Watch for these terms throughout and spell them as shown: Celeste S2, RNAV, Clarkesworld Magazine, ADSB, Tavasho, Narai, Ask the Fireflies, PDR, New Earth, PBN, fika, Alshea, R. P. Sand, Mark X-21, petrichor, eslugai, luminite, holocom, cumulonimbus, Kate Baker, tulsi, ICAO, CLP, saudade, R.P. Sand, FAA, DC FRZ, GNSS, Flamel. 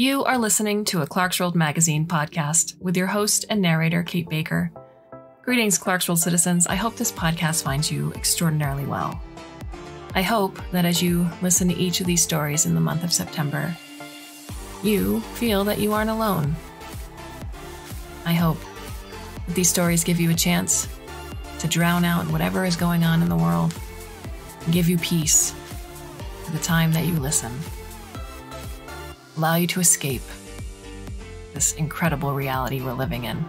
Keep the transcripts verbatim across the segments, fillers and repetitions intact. You are listening to a Clarkesworld Magazine podcast with your host and narrator, Kate Baker. Greetings, Clarkesworld citizens. I hope this podcast finds you extraordinarily well. I hope that as you listen to each of these stories in the month of September, you feel that you aren't alone. I hope that these stories give you a chance to drown out whatever is going on in the world and give you peace for the time that you listen. Allow you to escape this incredible reality we're living in.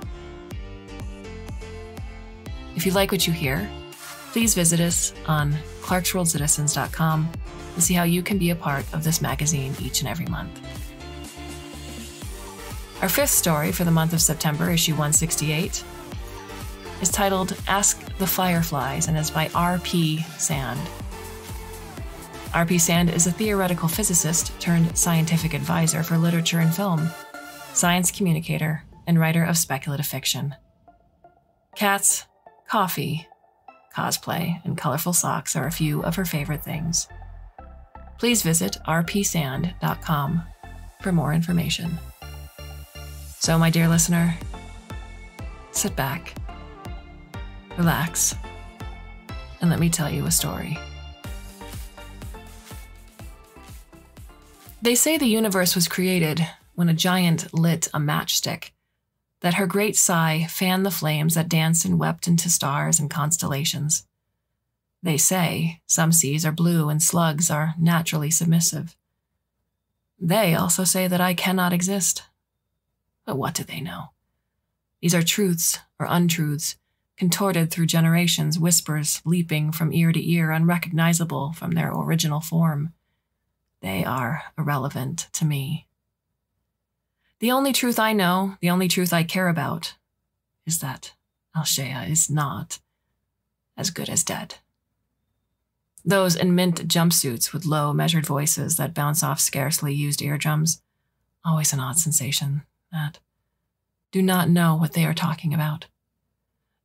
If you like what you hear, please visit us on clarkesworld citizens dot com to see how you can be a part of this magazine each and every month. Our fifth story for the month of September, issue one sixty-eight, is titled Ask the Fireflies and is by R P. Sand. R P. Sand is a theoretical physicist turned scientific advisor for literature and film, science communicator, and writer of speculative fiction. Cats, coffee, cosplay, and colorful socks are a few of her favorite things. Please visit r p sand dot com for more information. So, my dear listener, sit back, relax, and let me tell you a story. They say the universe was created when a giant lit a matchstick, that her great sigh fanned the flames that danced and wept into stars and constellations. They say some seas are blue and slugs are naturally submissive. They also say that I cannot exist. But what do they know? These are truths or untruths, contorted through generations, whispers leaping from ear to ear, unrecognizable from their original form. They are irrelevant to me. The only truth I know, the only truth I care about, is that Alshea is not as good as dead. Those in mint jumpsuits with low, measured voices that bounce off scarcely used eardrums, always an odd sensation, that, do not know what they are talking about.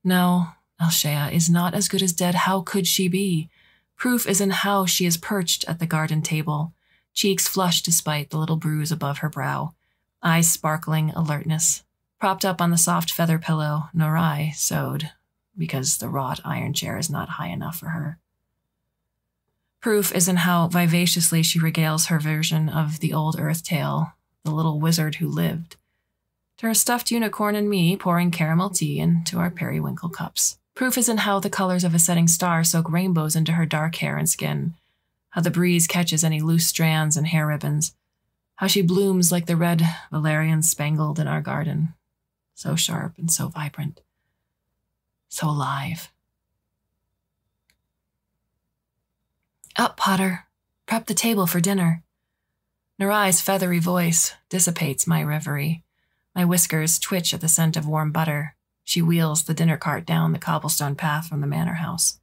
No, Alshea is not as good as dead. How could she be? Proof is in how she is perched at the garden table, cheeks flushed despite the little bruise above her brow, eyes sparkling alertness, propped up on the soft feather pillow Norai sewed, because the wrought iron chair is not high enough for her. Proof is in how vivaciously she regales her version of the old earth tale, the little wizard who lived, to her stuffed unicorn and me pouring caramel tea into our periwinkle cups. Proof is in how the colors of a setting star soak rainbows into her dark hair and skin, how the breeze catches any loose strands and hair ribbons, how she blooms like the red valerian spangled in our garden, so sharp and so vibrant, so alive. Up, Potter, prep the table for dinner. Narai's feathery voice dissipates my reverie. My whiskers twitch at the scent of warm butter. She wheels the dinner cart down the cobblestone path from the manor house.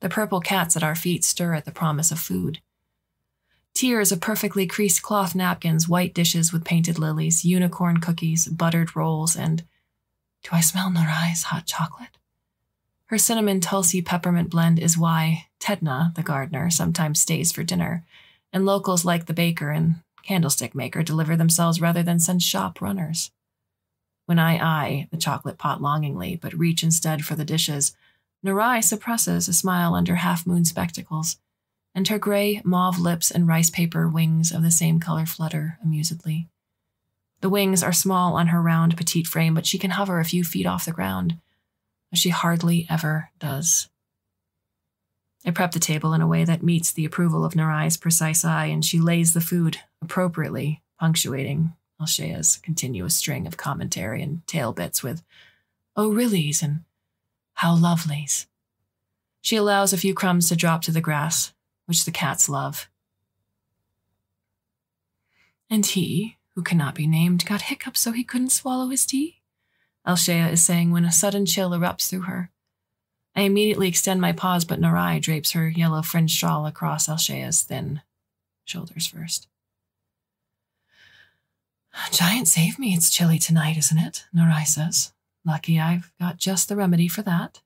The purple cats at our feet stir at the promise of food. Tiers of perfectly creased cloth napkins, white dishes with painted lilies, unicorn cookies, buttered rolls, and do I smell Narai's hot chocolate? Her cinnamon tulsi peppermint blend is why Tedna, the gardener, sometimes stays for dinner, and locals like the baker and candlestick maker deliver themselves rather than send shop runners. When I eye the chocolate pot longingly, but reach instead for the dishes, Narai suppresses a smile under half-moon spectacles, and her gray, mauve lips and rice paper wings of the same color flutter amusedly. The wings are small on her round, petite frame, but she can hover a few feet off the ground, as she hardly ever does. I prep the table in a way that meets the approval of Narai's precise eye, and she lays the food appropriately, punctuating Alshea's continuous string of commentary and tale bits with, oh, reallys and how lovelies. She allows a few crumbs to drop to the grass, which the cats love. And he, who cannot be named, got hiccups so he couldn't swallow his tea, Alshea is saying when a sudden chill erupts through her. I immediately extend my paws, but Narai drapes her yellow fringe shawl across Alshea's thin shoulders first. Giant save me, it's chilly tonight, isn't it? Narai says. Lucky I've got just the remedy for that.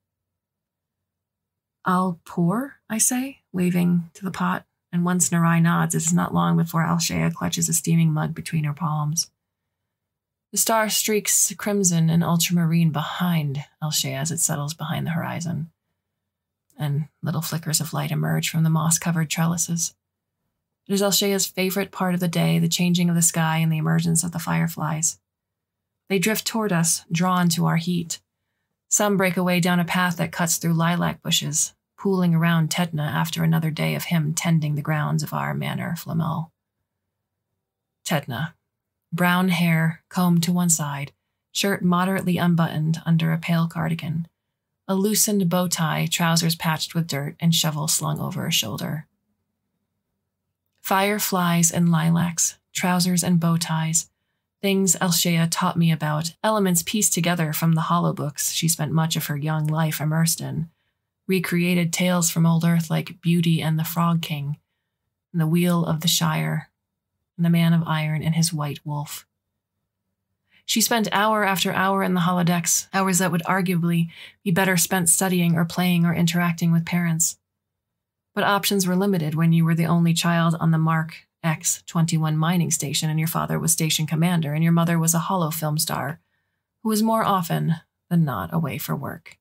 I'll pour, I say, waving to the pot and once Narai nods, it is not long before Alshaya clutches a steaming mug between her palms. The star streaks crimson and ultramarine behind Alshaya as it settles behind the horizon, and little flickers of light emerge from the moss-covered trellises. It is Alshaya's favorite part of the day, the changing of the sky and the emergence of the fireflies. They drift toward us, drawn to our heat. Some break away down a path that cuts through lilac bushes, pooling around Tetna after another day of him tending the grounds of our manor, Flamel. Tetna. Brown hair, combed to one side, shirt moderately unbuttoned under a pale cardigan, a loosened bow tie, trousers patched with dirt, and shovel slung over her shoulder. Fireflies and lilacs, trousers and bow ties, things Alshaya taught me about, elements pieced together from the hollow books she spent much of her young life immersed in, recreated tales from old Earth like Beauty and the Frog King, and the Wheel of the Shire, and the Man of Iron and his white wolf. She spent hour after hour in the holodecks, hours that would arguably be better spent studying or playing or interacting with parents. But options were limited when you were the only child on the Mark X twenty-one mining station and your father was station commander and your mother was a holo film star, who was more often than not away for work.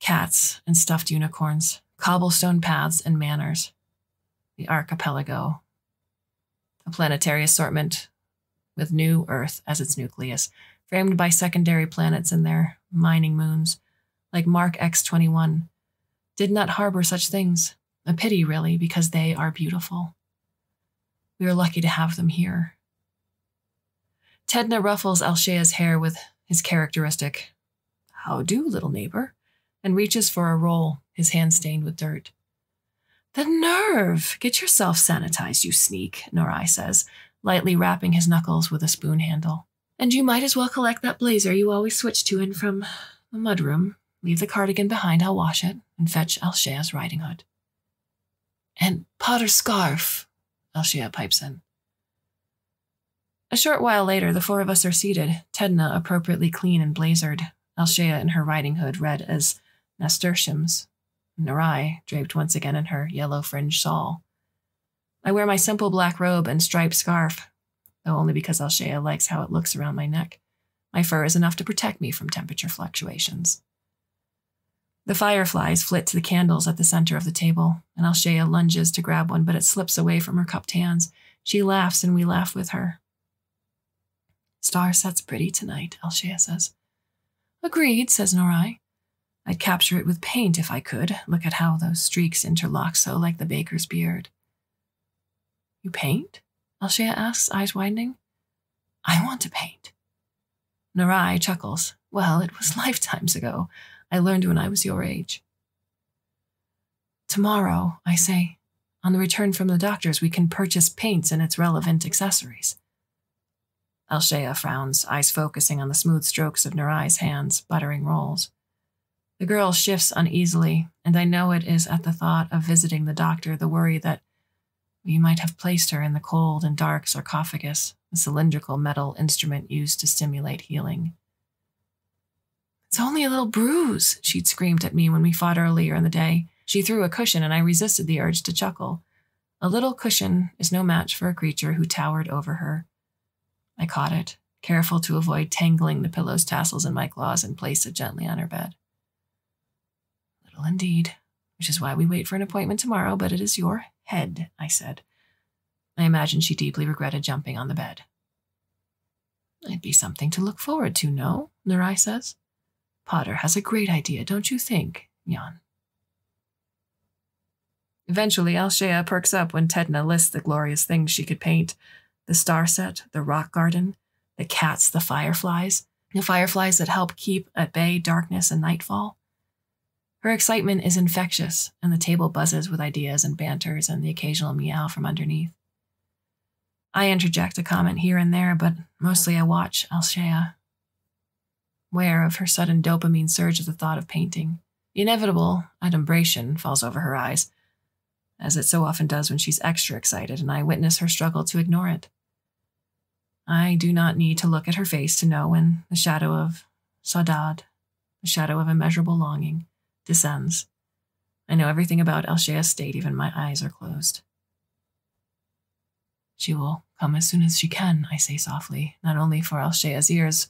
Cats and stuffed unicorns, cobblestone paths and manors. The archipelago, a planetary assortment with New Earth as its nucleus, framed by secondary planets and their mining moons, like Mark X twenty-one, did not harbor such things. A pity, really, because they are beautiful. We are lucky to have them here. Tetna ruffles Alshaya's hair with his characteristic, "How do, little neighbor?" and reaches for a roll, his hand stained with dirt. "The nerve! Get yourself sanitized, you sneak," Norai says, lightly rapping his knuckles with a spoon handle. "And you might as well collect that blazer you always switch to in from the mudroom. Leave the cardigan behind, I'll wash it, and fetch Alshaya's riding hood." "And Potter's scarf," Alshaya pipes in. A short while later, the four of us are seated, Tetna appropriately clean and blazered, Alshaya in her riding hood red as nasturtiums, Narai, draped once again in her yellow fringe shawl. I wear my simple black robe and striped scarf, though only because Alshaya likes how it looks around my neck. My fur is enough to protect me from temperature fluctuations. The fireflies flit to the candles at the center of the table, and Alshaya lunges to grab one, but it slips away from her cupped hands. She laughs, and we laugh with her. "Star set's pretty tonight," Alshaya says. "Agreed," says Norai. "I'd capture it with paint if I could. Look at how those streaks interlock so like the baker's beard." "You paint?" Alshaya asks, eyes widening. "I want to paint." Narai chuckles. "Well, it was lifetimes ago. I learned when I was your age." "Tomorrow," I say, "on the return from the doctor's, we can purchase paints and its relevant accessories." Alshaya frowns, eyes focusing on the smooth strokes of Narai's hands, buttering rolls. The girl shifts uneasily, and I know it is at the thought of visiting the doctor, the worry that we might have placed her in the cold and dark sarcophagus, the cylindrical metal instrument used to stimulate healing. "It's only a little bruise," she'd screamed at me when we fought earlier in the day. She threw a cushion, and I resisted the urge to chuckle. A little cushion is no match for a creature who towered over her. I caught it, careful to avoid tangling the pillow's tassels in my claws, and placed it gently on her bed. "Indeed, which is why we wait for an appointment tomorrow, but it is your head," I said. I imagine she deeply regretted jumping on the bed. "It'd be something to look forward to, no?" Narai says. "Potter has a great idea, don't you think, Jan?" Eventually, Alshaya perks up when Tetna lists the glorious things she could paint. The star set, the rock garden, the cats, the fireflies, the fireflies that help keep at bay darkness and nightfall. Her excitement is infectious, and the table buzzes with ideas and banters and the occasional meow from underneath. I interject a comment here and there, but mostly I watch Alshaya, aware of her sudden dopamine surge at the thought of painting. The inevitable adumbration falls over her eyes, as it so often does when she's extra excited, and I witness her struggle to ignore it. I do not need to look at her face to know when the shadow of saudade, the shadow of immeasurable longing, descends. I know everything about Alshea State, even my eyes are closed. She will come as soon as she can, I say softly, not only for Alshea's ears,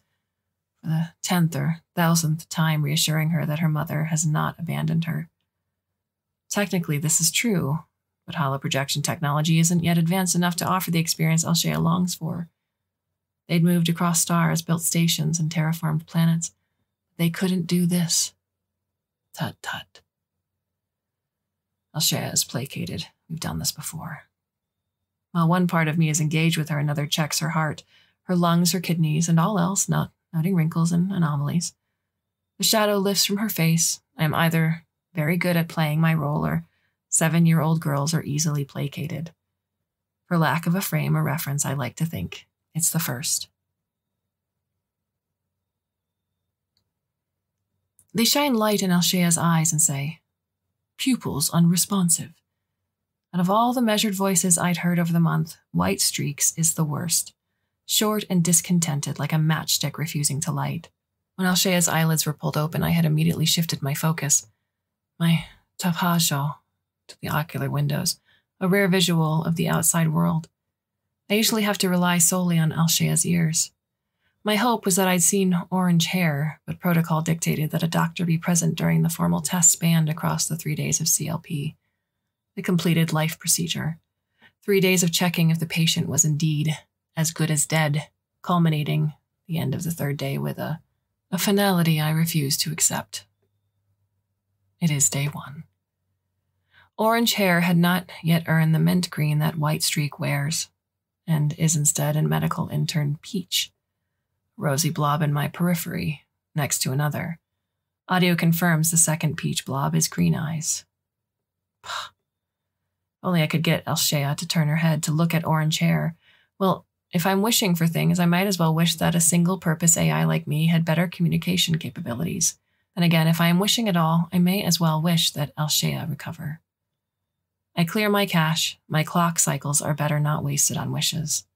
for the tenth or thousandth time reassuring her that her mother has not abandoned her. Technically, this is true, but hollow projection technology isn't yet advanced enough to offer the experience Alshea longs for. They'd moved across stars, built stations, and terraformed planets. They couldn't do this. Tut, tut. Alshea is placated. We've done this before. While one part of me is engaged with her, another checks her heart, her lungs, her kidneys, and all else, not noting wrinkles and anomalies. The shadow lifts from her face. I am either very good at playing my role, or seven-year-old girls are easily placated. For lack of a frame or reference, I like to think it's the first. They shine light in Alshea's eyes and say, "Pupils unresponsive." Out of all the measured voices I'd heard over the month, White Streaks is the worst. Short and discontented, like a matchstick refusing to light. When Alshea's eyelids were pulled open, I had immediately shifted my focus. My tapajal to the ocular windows, a rare visual of the outside world. I usually have to rely solely on Alshea's ears. My hope was that I'd seen orange hair, but protocol dictated that a doctor be present during the formal test spanned across the three days of C L P, the completed life procedure. Three days of checking if the patient was indeed as good as dead, culminating the end of the third day with a, a finality I refused to accept. It is day one. Orange hair had not yet earned the mint green that White Streak wears, and is instead a medical intern peach. Rosy blob in my periphery, next to another. Audio confirms the second peach blob is green eyes. Puh. Only I could get Alshea to turn her head to look at orange hair. Well, if I'm wishing for things, I might as well wish that a single-purpose A I like me had better communication capabilities. And again, if I am wishing at all, I may as well wish that Alshea recover. I clear my cache. My clock cycles are better not wasted on wishes.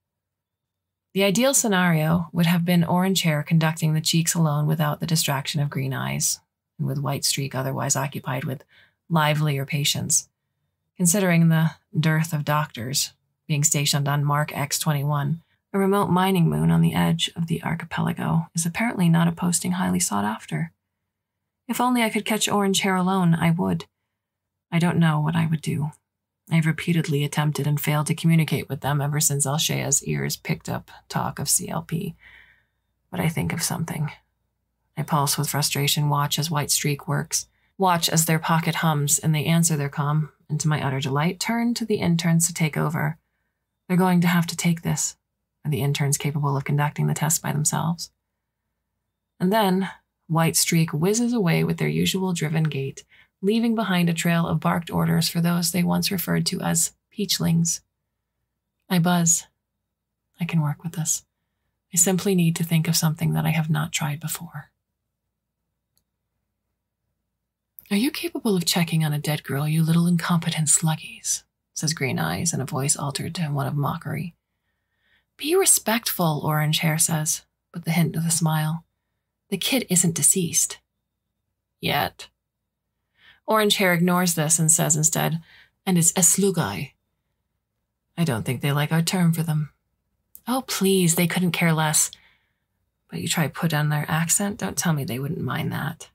The ideal scenario would have been orange hair conducting the cheeks alone without the distraction of green eyes, and with White Streak otherwise occupied with livelier patients. Considering the dearth of doctors, being stationed on Mark X twenty-one, a remote mining moon on the edge of the archipelago, is apparently not a posting highly sought after. If only I could catch orange hair alone, I would. I don't know what I would do. I've repeatedly attempted and failed to communicate with them ever since Alshea's ears picked up talk of C L P. But I think of something. I pulse with frustration, watch as White Streak works, watch as their pocket hums, and they answer their comm, and to my utter delight, turn to the interns to take over. They're going to have to take this. Are the interns capable of conducting the test by themselves? And then White Streak whizzes away with their usual driven gait, leaving behind a trail of barked orders for those they once referred to as peachlings. I buzz. I can work with this. I simply need to think of something that I have not tried before. "Are you capable of checking on a dead girl, you little incompetent sluggies?" says Green Eyes in a voice altered to one of mockery. "Be respectful," Orange Hair says, with the hint of a smile. "The kid isn't deceased." "Yet." Orange Hair ignores this and says instead, "and it's eslugai." I don't think they like our term for them. "Oh, please, they couldn't care less." But you try to put on their accent? Don't tell me they wouldn't mind that.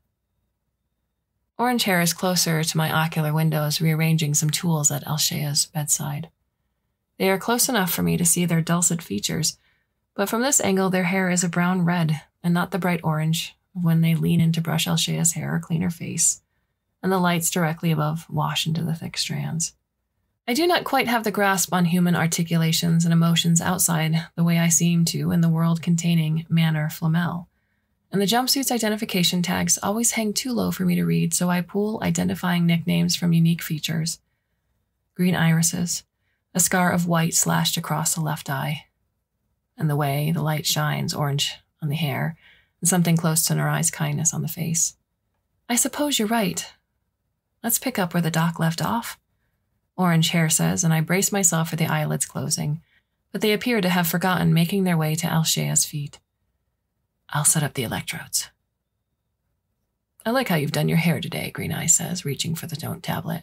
Orange Hair is closer to my ocular windows, rearranging some tools at Alshea's bedside. They are close enough for me to see their dulcet features, but from this angle their hair is a brown red, and not the bright orange when they lean in to brush Alshea's hair or clean her face, and the lights directly above wash into the thick strands. I do not quite have the grasp on human articulations and emotions outside the way I seem to in the world-containing manor Flamel, and the jumpsuit's identification tags always hang too low for me to read, so I pull identifying nicknames from unique features. Green irises, a scar of white slashed across the left eye, and the way the light shines, orange on the hair, and something close to Narai's kindness on the face. "I suppose you're right. Let's pick up where the doc left off," Orange Hair says, and I brace myself for the eyelids closing, but they appear to have forgotten, making their way to Alshea's feet. "I'll set up the electrodes." I like how you've done your hair today, Green Eye says, reaching for the note tablet.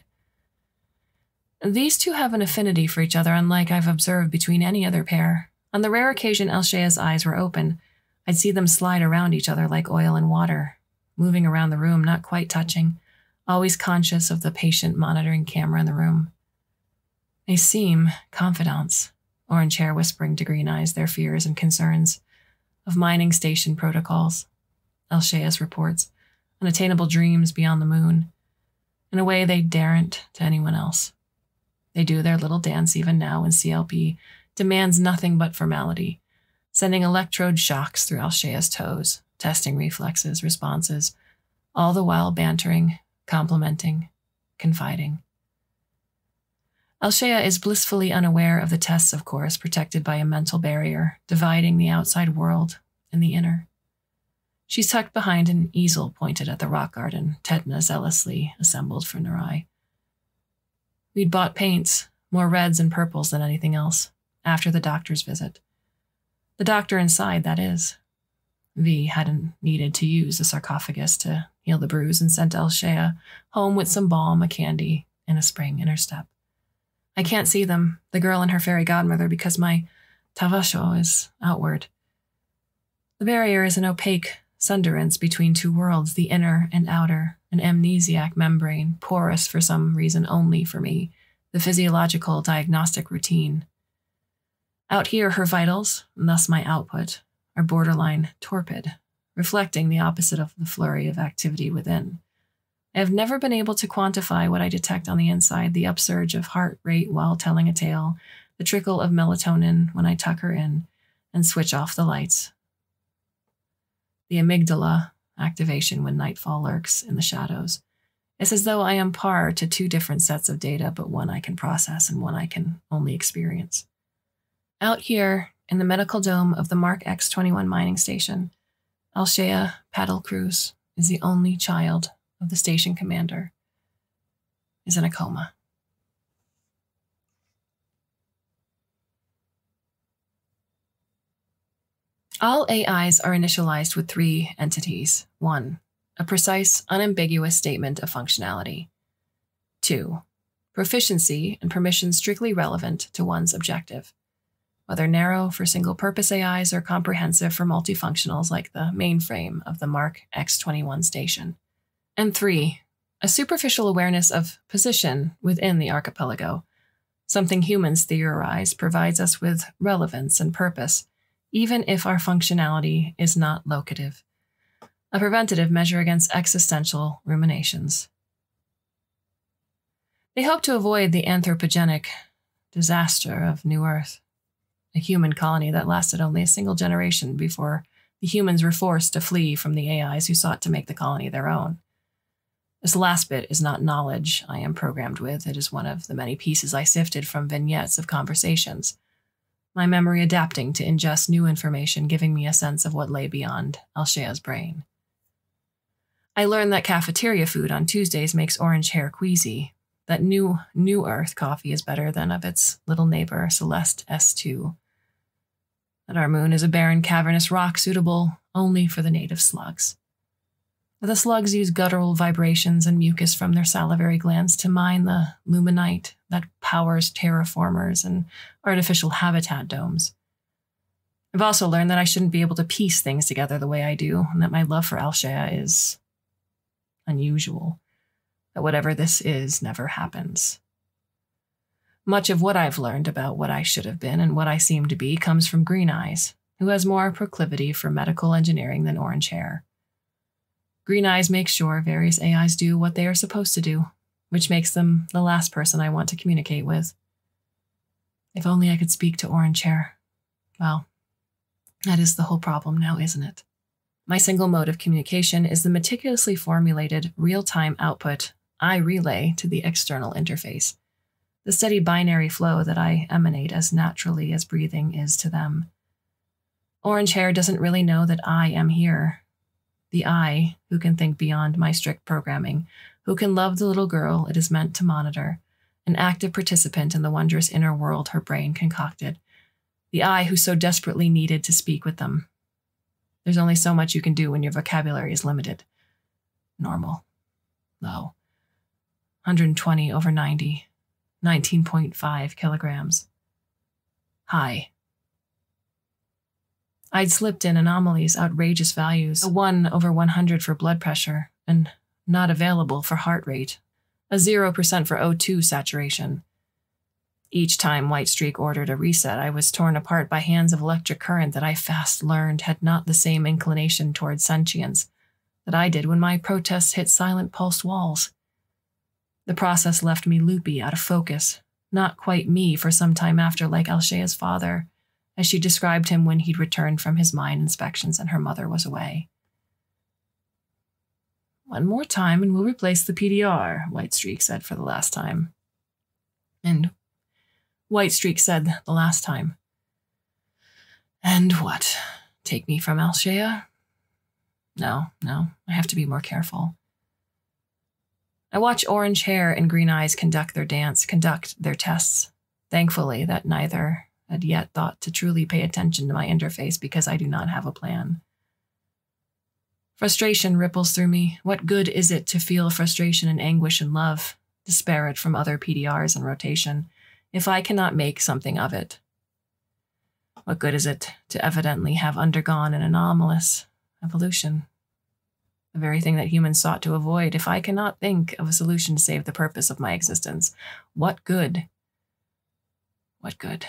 These two have an affinity for each other unlike I've observed between any other pair. On the rare occasion Elshea's eyes were open, I'd see them slide around each other like oil and water, moving around the room, not quite touching, always conscious of the patient monitoring camera in the room. They seem confidants, Orange Hair whispering to Green Eyes their fears and concerns of mining station protocols, Elshea's reports, unattainable dreams beyond the moon, in a way they daren't to anyone else. They do their little dance even now when C L P demands nothing but formality, sending electrode shocks through Elshea's toes, testing reflexes, responses, all the while bantering, complimenting, confiding. Elshea is blissfully unaware of the tests, of course, protected by a mental barrier, dividing the outside world and the inner. She's tucked behind an easel pointed at the rock garden Tetna zealously assembled for Narai. We'd bought paints, more reds and purples than anything else, after the doctor's visit. The doctor inside, that is. V hadn't needed to use the sarcophagus to heal the bruise and sent Elshea home with some balm, a candy, and a spring in her step. I can't see them, the girl and her fairy godmother, because my Tavasho is outward. The barrier is an opaque sunderance between two worlds, the inner and outer, an amnesiac membrane, porous for some reason only for me, the physiological diagnostic routine. Out here, her vitals, and thus my output, are borderline torpid, reflecting the opposite of the flurry of activity within. I have never been able to quantify what I detect on the inside, the upsurge of heart rate while telling a tale, the trickle of melatonin when I tuck her in and switch off the lights, the amygdala activation when nightfall lurks in the shadows. It's as though I am par to two different sets of data, but one I can process and one I can only experience. Out here, in the medical dome of the Mark X twenty-one mining station, Elshea Paddle Cruz is the only child of the station commander is in a coma. All A Is are initialized with three entities. One, a precise, unambiguous statement of functionality. Two, proficiency and permission strictly relevant to one's objective, whether narrow for single-purpose A Is or comprehensive for multifunctionals like the mainframe of the Mark X twenty-one station. And three, a superficial awareness of position within the archipelago, something humans theorize provides us with relevance and purpose, even if our functionality is not locative, a preventative measure against existential ruminations. They hope to avoid the anthropogenic disaster of New Earth, a human colony that lasted only a single generation before the humans were forced to flee from the A Is who sought to make the colony their own. This last bit is not knowledge I am programmed with. It is one of the many pieces I sifted from vignettes of conversations, my memory adapting to ingest new information, giving me a sense of what lay beyond Elshea's brain. I learned that cafeteria food on Tuesdays makes Orange Hair queasy, that new New Earth coffee is better than of its little neighbor, Celeste S two, that our moon is a barren, cavernous rock suitable only for the native slugs. The slugs use guttural vibrations and mucus from their salivary glands to mine the luminite that powers terraformers and artificial habitat domes. I've also learned that I shouldn't be able to piece things together the way I do, and that my love for Elshea is unusual, that whatever this is never happens. Much of what I've learned about what I should have been and what I seem to be comes from Green Eyes, who has more proclivity for medical engineering than Orange Hair. Green Eyes make sure various A Is do what they are supposed to do, which makes them the last person I want to communicate with. If only I could speak to Orange Hair. Well, that is the whole problem now, isn't it? My single mode of communication is the meticulously formulated real-time output I relay to the external interface, the steady binary flow that I emanate as naturally as breathing is to them. Orange Hair doesn't really know that I am here. The I, who can think beyond my strict programming, who can love the little girl it is meant to monitor, an active participant in the wondrous inner world her brain concocted, the I who so desperately needed to speak with them. There's only so much you can do when your vocabulary is limited. normal, low, one hundred twenty over ninety, nineteen point five kilograms, high. I'd slipped in anomalies, outrageous values, a one over one hundred for blood pressure, and not available for heart rate, a zero percent for O two saturation. Each time White Streak ordered a reset, I was torn apart by hands of electric current that I fast learned had not the same inclination toward sentience that I did when my protests hit silent pulsed walls. The process left me loopy, out of focus, not quite me for some time after, like Alshea's father, as she described him when he'd returned from his mine inspections and her mother was away. "One more time and we'll replace the P D R, White Streak said for the last time. And White Streak said the last time. And what? Take me from Alshea? No, no, I have to be more careful. I watch orange hair and green eyes conduct their dance, conduct their tests. Thankfully, that neither had yet thought to truly pay attention to my interface because I do not have a plan. Frustration ripples through me. What good is it to feel frustration and anguish and love, disparate from other P D Rs in rotation, if I cannot make something of it? What good is it to evidently have undergone an anomalous evolution, the very thing that humans sought to avoid, if I cannot think of a solution to save the purpose of my existence? What good? What good?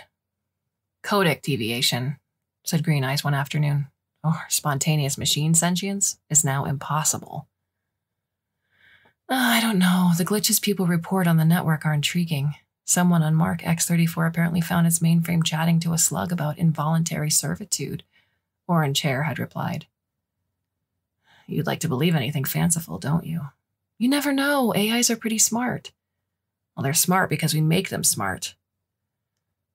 Codec deviation, said Green Eyes one afternoon, or spontaneous machine sentience, is now impossible. Oh, I don't know. The glitches people report on the network are intriguing. Someone on Mark X thirty-four apparently found its mainframe chatting to a slug about involuntary servitude, Orange Hair had replied. You'd like to believe anything fanciful, don't you? You never know. A Is are pretty smart. Well, they're smart because we make them smart.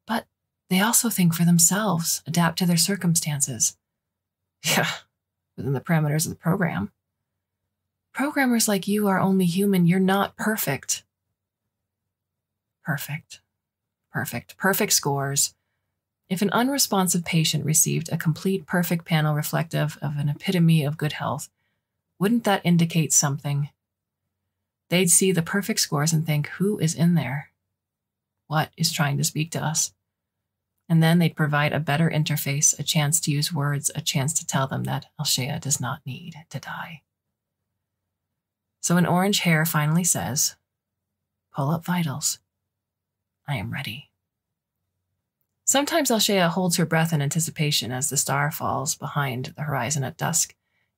But they also think for themselves, adapt to their circumstances. Yeah, within the parameters of the program. Programmers like you are only human. You're not perfect. Perfect, perfect, perfect scores. If an unresponsive patient received a complete perfect panel reflective of an epitome of good health, wouldn't that indicate something? They'd see the perfect scores and think, who is in there? What is trying to speak to us? And then they'd provide a better interface, a chance to use words, a chance to tell them that Alshea does not need to die. So an Orange Hair finally says, pull up vitals. I am ready. Sometimes Alshea holds her breath in anticipation as the star falls behind the horizon at dusk,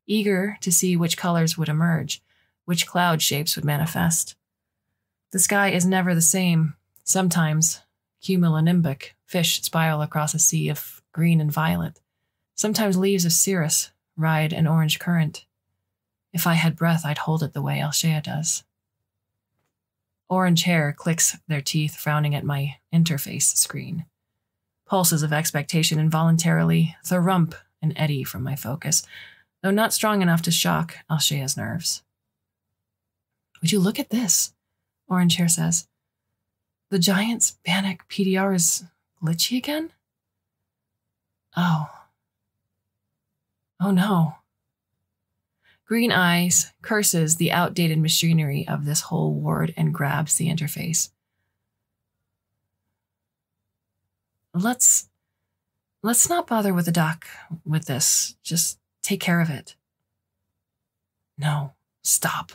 eager to see which colors would emerge, which cloud shapes would manifest. The sky is never the same. Sometimes cumulonimbus fish spiral across a sea of green and violet. Sometimes leaves of cirrus ride an orange current. If I had breath, I'd hold it the way Alshea does. Orange Hair clicks their teeth, frowning at my interface screen. Pulses of expectation involuntarily thurump and eddy from my focus, though not strong enough to shock Alshea's nerves. Would you look at this? Orange Hair says. The giant's Bannock P D R is glitchy again? Oh. Oh no. Green Eyes curses the outdated machinery of this whole ward and grabs the interface. Let's, let's not bother with the doc with this. Just take care of it. No, stop.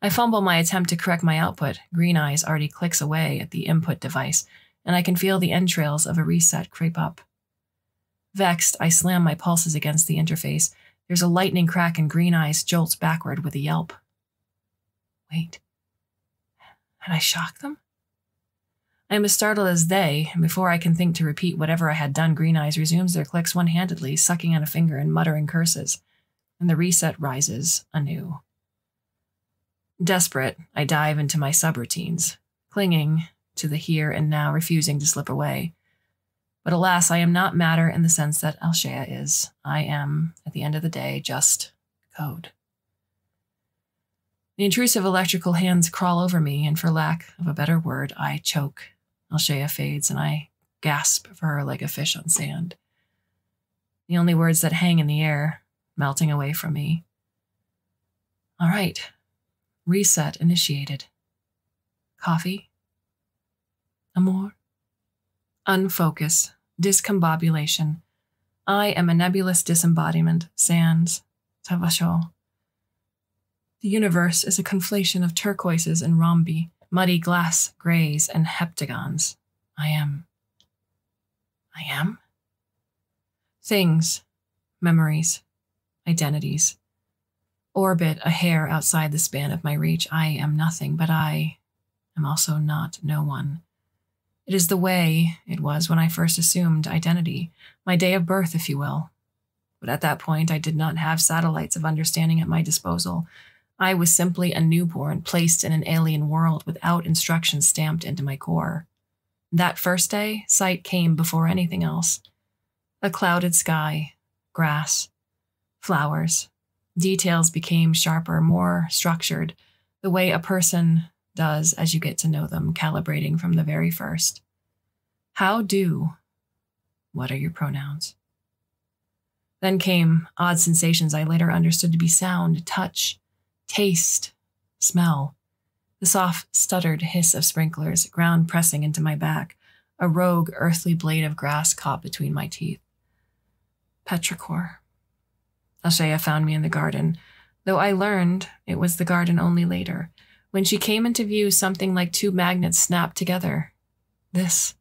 I fumble my attempt to correct my output. Green Eyes already clicks away at the input device, and I can feel the entrails of a reset creep up. Vexed, I slam my pulses against the interface. There's a lightning crack and Green Eyes jolts backward with a yelp. Wait, had I shocked them? I am as startled as they, and before I can think to repeat whatever I had done, Green Eyes resumes their clicks one-handedly, sucking on a finger and muttering curses, and the reset rises anew. Desperate, I dive into my subroutines, clinging to the here and now, refusing to slip away. But alas, I am not matter in the sense that Alshea is. I am, at the end of the day, just code. The intrusive electrical hands crawl over me, and for lack of a better word, I choke. Alshea fades, and I gasp for her like a fish on sand. The only words that hang in the air, melting away from me. All right. Reset initiated. Coffee. Amor. Unfocus. Discombobulation. I am a nebulous disembodiment. Sans. Tavasho. The universe is a conflation of turquoises and rhombi, muddy glass, grays, and heptagons. I am. I am? Things. Memories. Identities. Orbit a hair outside the span of my reach. I am nothing, but I am also not no one. It is the way it was when I first assumed identity, my day of birth, if you will. But at that point, I did not have satellites of understanding at my disposal. I was simply a newborn placed in an alien world without instructions stamped into my core. That first day, sight came before anything else. A clouded sky, grass, flowers. Details became sharper, more structured, the way a person does as you get to know them, calibrating from the very first. How do? What are your pronouns? Then came odd sensations I later understood to be sound, touch, taste, smell. The soft, stuttered hiss of sprinklers, ground pressing into my back, a rogue, earthly blade of grass caught between my teeth. Petrichor. Ashea found me in the garden, though I learned it was the garden only later. When she came into view, something like two magnets snapped together. This.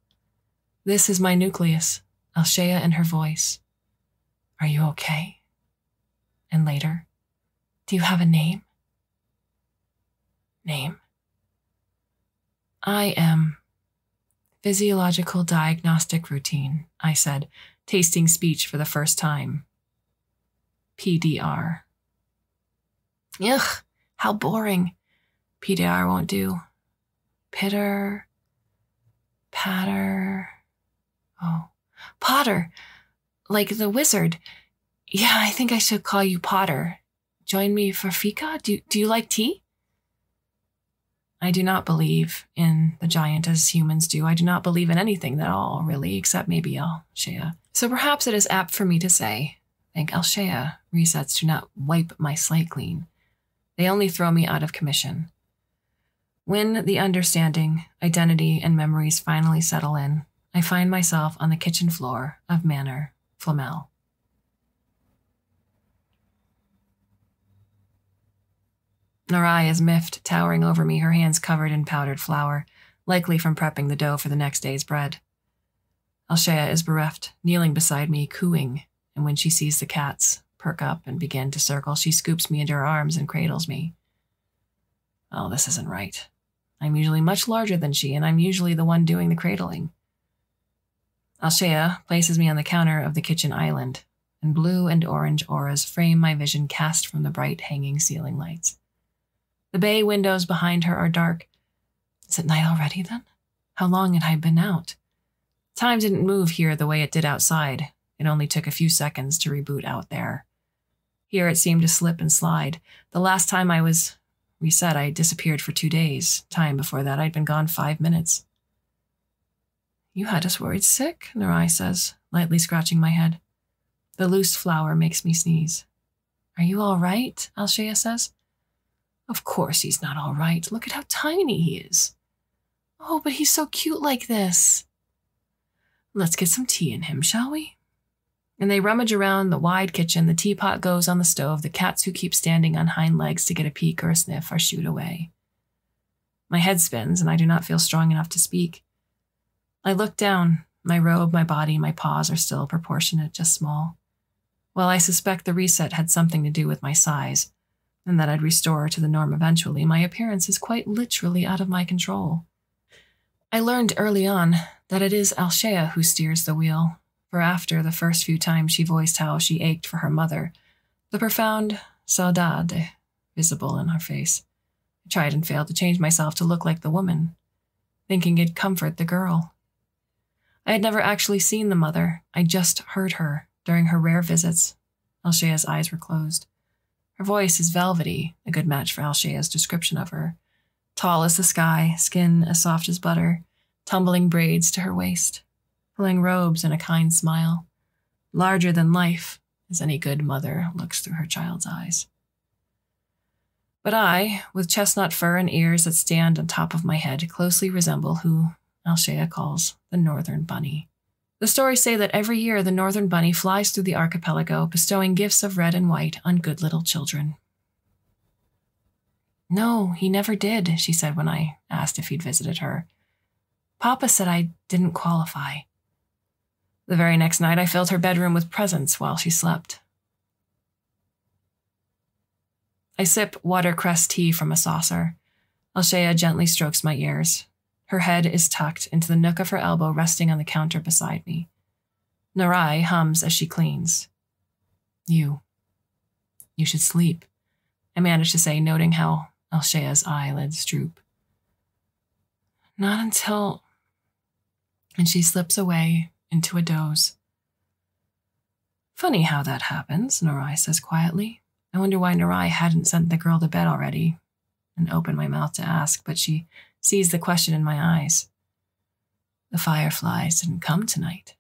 This is my nucleus, Ashea and her voice. Are you okay? And later, do you have a name? Name? I am. Physiological diagnostic routine, I said, tasting speech for the first time. P D R. Ugh, how boring. P D R won't do. Pitter. Patter. Oh, Potter. Like the wizard. Yeah, I think I should call you Potter. Join me for Fika? Do, do you like tea? I do not believe in the giant as humans do. I do not believe in anything at all, really, except maybe Al-Shea. So perhaps it is apt for me to say, thank Al-Shea, resets do not wipe my slate clean. They only throw me out of commission. When the understanding, identity, and memories finally settle in, I find myself on the kitchen floor of Manor Flamel. Narai is miffed, towering over me, her hands covered in powdered flour, likely from prepping the dough for the next day's bread. Al-Shea is bereft, kneeling beside me, cooing, and when she sees the cats perk up and begin to circle, she scoops me into her arms and cradles me. Oh, this isn't right. I'm usually much larger than she, and I'm usually the one doing the cradling. Al-Shea places me on the counter of the kitchen island, and blue and orange auras frame my vision cast from the bright hanging ceiling lights. The bay windows behind her are dark. Is it night already, then? How long had I been out? Time didn't move here the way it did outside. It only took a few seconds to reboot out there. Here it seemed to slip and slide. The last time I was reset, I disappeared for two days. Time before that, I'd been gone five minutes. You had us worried sick, Narai says, lightly scratching my head. The loose flower makes me sneeze. Are you all right? Al-Shea says. Of course he's not all right. Look at how tiny he is. Oh, but he's so cute like this. Let's get some tea in him, shall we? And they rummage around the wide kitchen. The teapot goes on the stove. The cats who keep standing on hind legs to get a peek or a sniff are shooed away. My head spins, and I do not feel strong enough to speak. I look down. My robe, my body, my paws are still proportionate, just small. Well, I suspect the reset had something to do with my size, and that I'd restore to the norm eventually, my appearance is quite literally out of my control. I learned early on that it is Al-Shea who steers the wheel, for after the first few times she voiced how she ached for her mother, the profound saudade visible in her face. I tried and failed to change myself to look like the woman, thinking it'd comfort the girl. I had never actually seen the mother. I just heard her during her rare visits. Al-Shea's eyes were closed. Her voice is velvety, a good match for Al-Shea's description of her. Tall as the sky, skin as soft as butter, tumbling braids to her waist, pulling robes and a kind smile. Larger than life, as any good mother looks through her child's eyes. But I, with chestnut fur and ears that stand on top of my head, closely resemble who Alshaya calls the Northern Bunny. The stories say that every year the Northern Bunny flies through the archipelago, bestowing gifts of red and white on good little children. No, he never did, she said when I asked if he'd visited her. Papa said I didn't qualify. The very next night, I filled her bedroom with presents while she slept. I sip watercress tea from a saucer. Alshaya gently strokes my ears. Her head is tucked into the nook of her elbow, resting on the counter beside me. Narai hums as she cleans. You. You should sleep, I managed to say, noting how Alshaya's eyelids droop. Not until... And she slips away into a doze. Funny how that happens, Narai says quietly. I wonder why Narai hadn't sent the girl to bed already, and opened my mouth to ask, but she sees the question in my eyes. The fireflies didn't come tonight.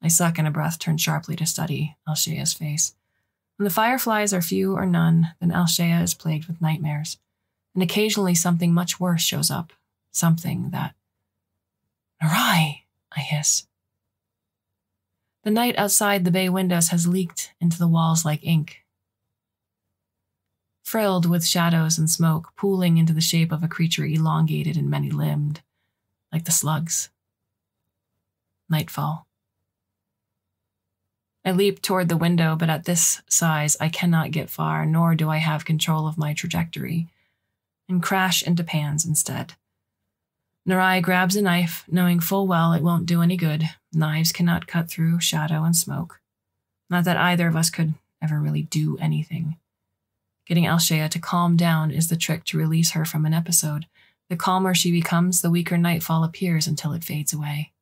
I suck in a breath, turn sharply to study Alshaya's face. When the fireflies are few or none, then Alshaya is plagued with nightmares, and occasionally something much worse shows up, something that... Narai, I hiss. The night outside the bay windows has leaked into the walls like ink, frilled with shadows and smoke, pooling into the shape of a creature elongated and many-limbed, like the slugs. Nightfall. I leap toward the window, but at this size, I cannot get far, nor do I have control of my trajectory, and crash into pans instead. Narai grabs a knife, knowing full well it won't do any good. Knives cannot cut through shadow and smoke. Not that either of us could ever really do anything. Getting Alshaya to calm down is the trick to release her from an episode. The calmer she becomes, the weaker nightfall appears until it fades away.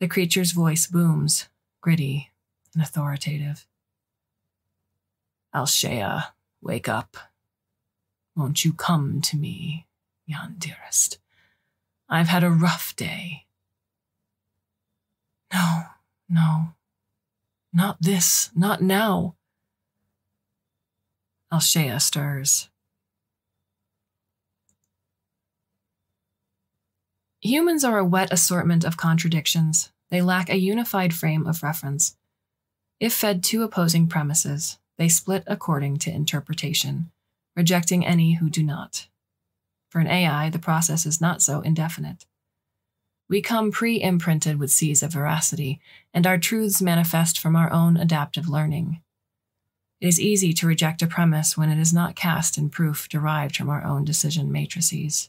The creature's voice booms, gritty and authoritative. Alshaya, wake up. Won't you come to me, Jan dearest? I've had a rough day. No, no, not this, not now. Alshaya stirs. Humans are a wet assortment of contradictions. They lack a unified frame of reference. If fed two opposing premises, they split according to interpretation, rejecting any who do not. For an A I, the process is not so indefinite. We come pre-imprinted with seeds of veracity, and our truths manifest from our own adaptive learning. It is easy to reject a premise when it is not cast in proof derived from our own decision matrices.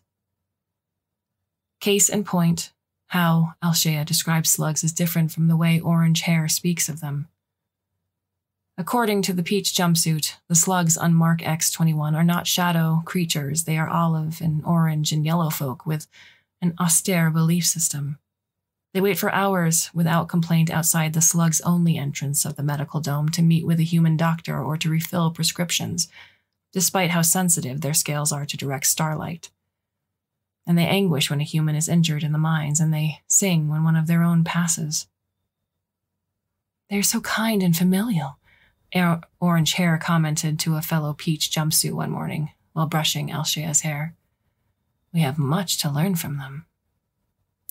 Case in point, how Alshaya describes slugs is different from the way orange hair speaks of them. According to the peach jumpsuit, the slugs on Mark X twenty-one are not shadow creatures. They are olive and orange and yellow folk with an austere belief system. They wait for hours without complaint outside the slug's only entrance of the medical dome to meet with a human doctor or to refill prescriptions, despite how sensitive their scales are to direct starlight. And they anguish when a human is injured in the mines, and they sing when one of their own passes. They are so kind and familial, Orange Hair commented to a fellow peach jumpsuit one morning while brushing Alshaya's hair. We have much to learn from them.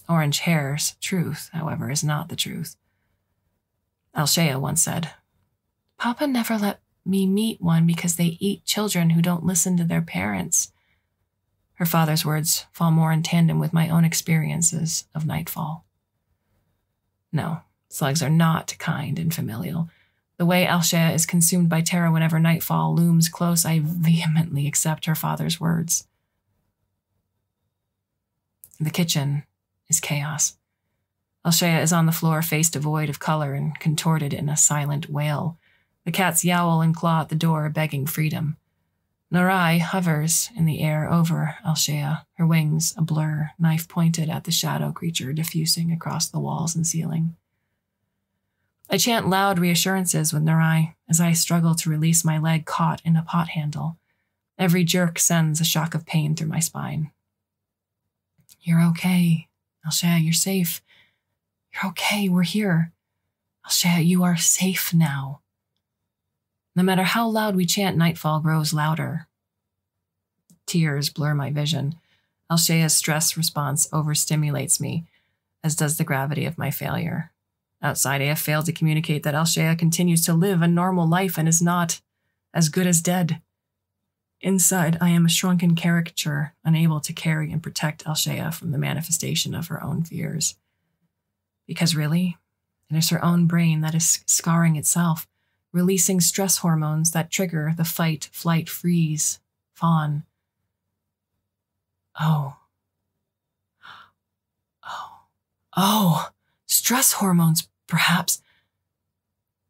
Orange Hair's truth, however, is not the truth. Alshaya once said, Papa never let me meet one because they eat children who don't listen to their parents. Her father's words fall more in tandem with my own experiences of nightfall. No, slugs are not kind and familial. The way Alshaya is consumed by terror whenever nightfall looms close, I vehemently accept her father's words. The kitchen is chaos. Alshaya is on the floor, face devoid of color and contorted in a silent wail. The cats yowl and claw at the door, begging freedom. Narai hovers in the air over Alshaya, her wings a blur, knife pointed at the shadow creature diffusing across the walls and ceiling. I chant loud reassurances with Narai as I struggle to release my leg caught in a pot handle. Every jerk sends a shock of pain through my spine. You're okay. Alshaya, you're safe. You're okay, we're here. Alshaya, you are safe now. No matter how loud we chant, nightfall grows louder, tears blur my vision. Alshea's stress response overstimulates me, as does the gravity of my failure. Outside, I have failed to communicate that Alshea continues to live a normal life and is not as good as dead. Inside, I am a shrunken caricature, unable to carry and protect Alshea from the manifestation of her own fears. Because really, it is her own brain that is scarring itself, releasing stress hormones that trigger the fight, flight, freeze, fawn. Oh. Oh. Oh. Stress hormones, perhaps.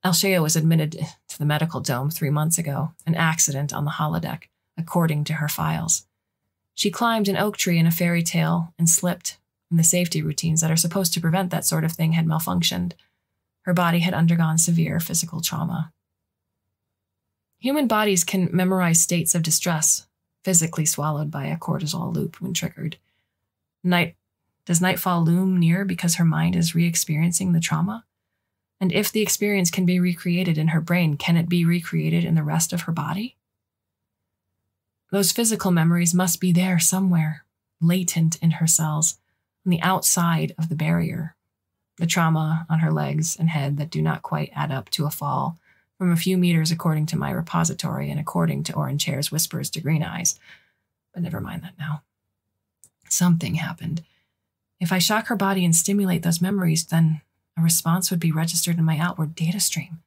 Alshea was admitted to the medical dome three months ago, an accident on the holodeck, according to her files. She climbed an oak tree in a fairy tale and slipped, and the safety routines that are supposed to prevent that sort of thing had malfunctioned. Her body had undergone severe physical trauma. Human bodies can memorize states of distress, physically swallowed by a cortisol loop when triggered. Night Does nightfall loom near because her mind is re-experiencing the trauma? And if the experience can be recreated in her brain, can it be recreated in the rest of her body? Those physical memories must be there somewhere, latent in her cells, on the outside of the barrier. The trauma on her legs and head that do not quite add up to a fall from a few meters according to my repository and according to Orange Hair's whispers to Green Eyes. But never mind that now. Something happened. If I shock her body and stimulate those memories, then a response would be registered in my outward data stream.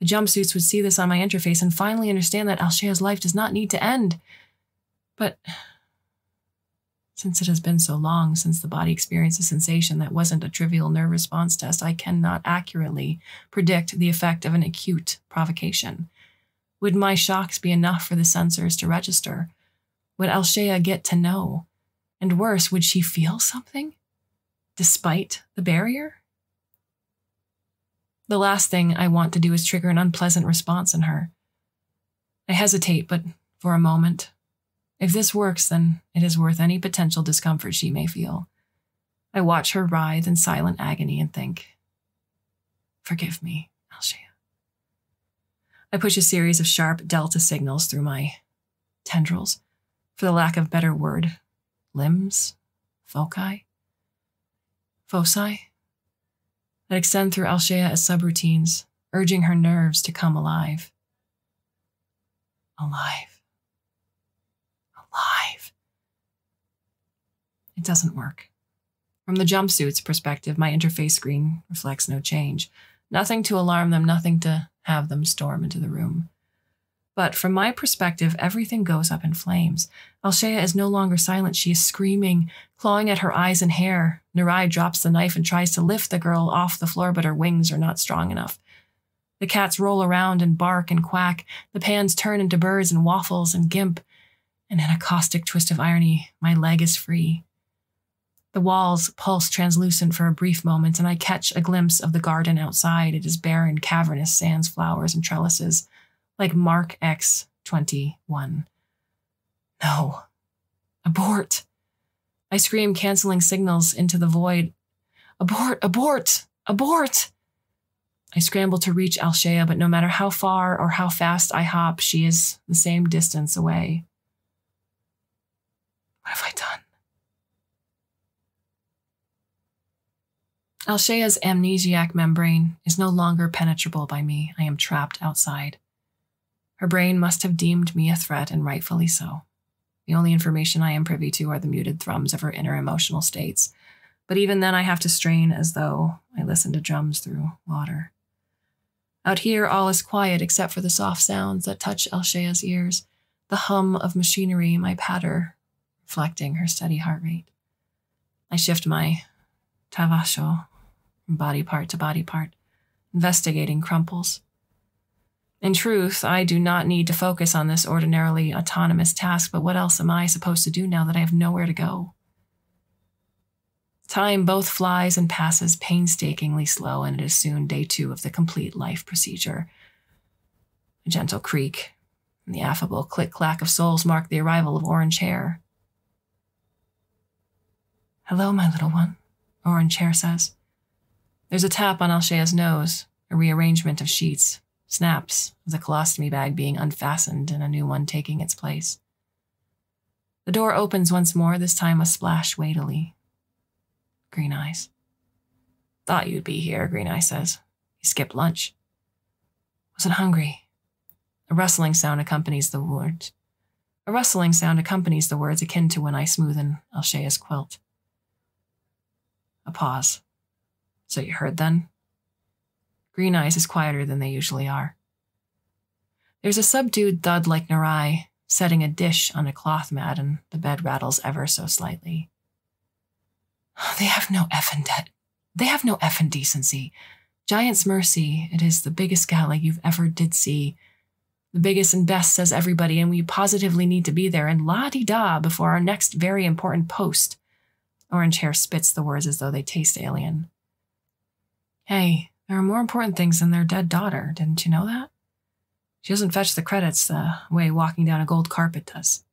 The jumpsuits would see this on my interface and finally understand that Alshea's life does not need to end. But since it has been so long since the body experienced a sensation that wasn't a trivial nerve response test, I cannot accurately predict the effect of an acute provocation. Would my shocks be enough for the sensors to register? Would Alshea get to know? And worse, would she feel something, despite the barrier? The last thing I want to do is trigger an unpleasant response in her. I hesitate, but for a moment. If this works, then it is worth any potential discomfort she may feel. I watch her writhe in silent agony and think, "Forgive me, Alshea." I push a series of sharp delta signals through my tendrils, for the lack of better word. Limbs, foci, foci, that extend through Alshea as subroutines, urging her nerves to come alive. Alive. Alive. It doesn't work. From the jumpsuit's perspective, my interface screen reflects no change. Nothing to alarm them, nothing to have them storm into the room. But from my perspective, everything goes up in flames. Alshea is no longer silent. She is screaming, clawing at her eyes and hair. Narai drops the knife and tries to lift the girl off the floor, but her wings are not strong enough. The cats roll around and bark and quack. The pans turn into birds and waffles and gimp. And in a caustic twist of irony, my leg is free. The walls pulse translucent for a brief moment, and I catch a glimpse of the garden outside. It is barren, cavernous, sands, flowers, and trellises. Like Mark X twenty-one. No. Abort. I scream canceling signals into the void. Abort! Abort! Abort! I scramble to reach Alshea, but no matter how far or how fast I hop, she is the same distance away. What have I done? Alshea's amnesiac membrane is no longer penetrable by me. I am trapped outside. Her brain must have deemed me a threat, and rightfully so. The only information I am privy to are the muted thrums of her inner emotional states. But even then I have to strain as though I listen to drums through water. Out here all is quiet except for the soft sounds that touch Alshea's ears, the hum of machinery, my patter, reflecting her steady heart rate. I shift my tavasho from body part to body part, investigating crumples. In truth, I do not need to focus on this ordinarily autonomous task, but what else am I supposed to do now that I have nowhere to go? Time both flies and passes painstakingly slow, and it is soon day two of the complete life procedure. A gentle creak and the affable click-clack of soles mark the arrival of Orange Hair. "Hello, my little one," Orange Hair says. There's a tap on Alshea's nose, a rearrangement of sheets. Snaps of the colostomy bag being unfastened and a new one taking its place. The door opens once more, this time a splash weightily. Green Eyes. Thought you'd be here, Green Eye says. He skipped lunch. Wasn't hungry. A rustling sound accompanies the words. A rustling sound accompanies the words akin to when I smoothen Alshea's quilt. A pause. So you heard then? Green Eyes is quieter than they usually are. There's a subdued thud like Narai, setting a dish on a cloth mat, and the bed rattles ever so slightly. Oh, they have no effin' debt. They have no effin' decency. Giant's mercy, it is the biggest gala you've ever did see. The biggest and best, says everybody, and we positively need to be there, and la-di-da before our next very important post. Orange Hair spits the words as though they taste alien. Hey, there are more important things than their dead daughter, didn't you know that? She doesn't fetch the credits the way walking down a gold carpet does.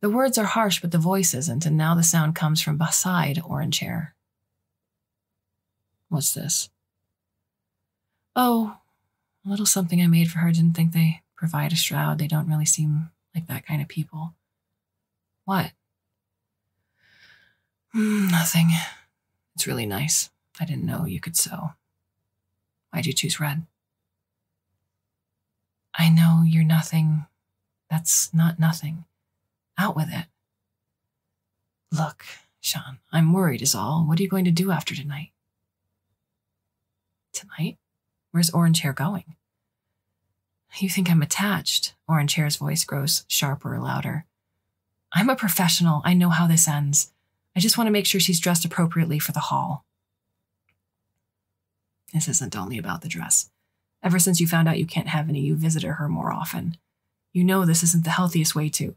The words are harsh, but the voice isn't, and now the sound comes from beside Orange Hair. What's this? Oh, a little something I made for her. Didn't think they provide a shroud. They don't really seem like that kind of people. What? Mm, nothing. It's really nice. I didn't know you could sew. Why'd you choose red? I know you're nothing. That's not nothing. Out with it. Look, Sean, I'm worried is all. What are you going to do after tonight? Tonight? Where's Orange Hair going? You think I'm attached? Orange Hair's voice grows sharper, louder. I'm a professional. I know how this ends. I just want to make sure she's dressed appropriately for the hall. This isn't only about the dress. Ever since you found out you can't have any, you visited her more often. You know this isn't the healthiest way to.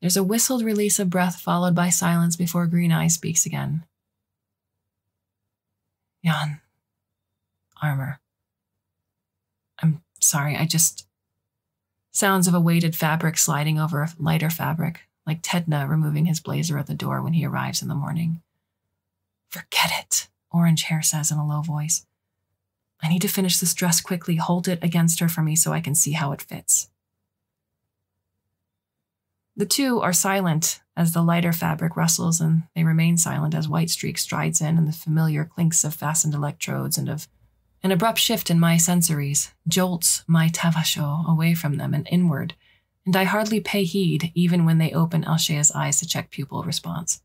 There's a whistled release of breath followed by silence before Green Eye speaks again. Jan. Armor. I'm sorry, I just... Sounds of a weighted fabric sliding over a lighter fabric, like Tedna removing his blazer at the door when he arrives in the morning. Forget it, Orange Hair says in a low voice. I need to finish this dress quickly. Hold it against her for me so I can see how it fits. The two are silent as the lighter fabric rustles, and they remain silent as White Streak strides in and the familiar clinks of fastened electrodes and of an abrupt shift in my sensories, jolts my tavasho away from them and inward, and I hardly pay heed even when they open Alshea's eyes to check pupil response.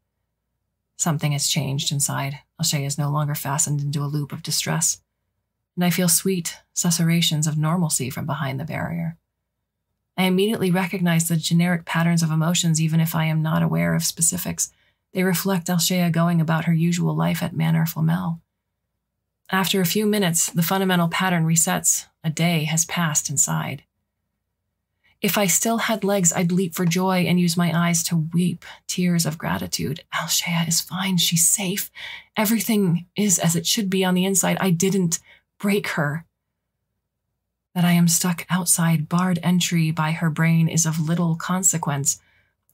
Something has changed inside. Alshea is no longer fastened into a loop of distress, and I feel sweet susurrations of normalcy from behind the barrier. I immediately recognize the generic patterns of emotions, even if I am not aware of specifics. They reflect Alshea going about her usual life at Manor Flamel. After a few minutes, the fundamental pattern resets. A day has passed inside. If I still had legs, I'd leap for joy and use my eyes to weep tears of gratitude. Alshea is fine. She's safe. Everything is as it should be on the inside. I didn't break her. That I am stuck outside, barred entry by her brain is of little consequence.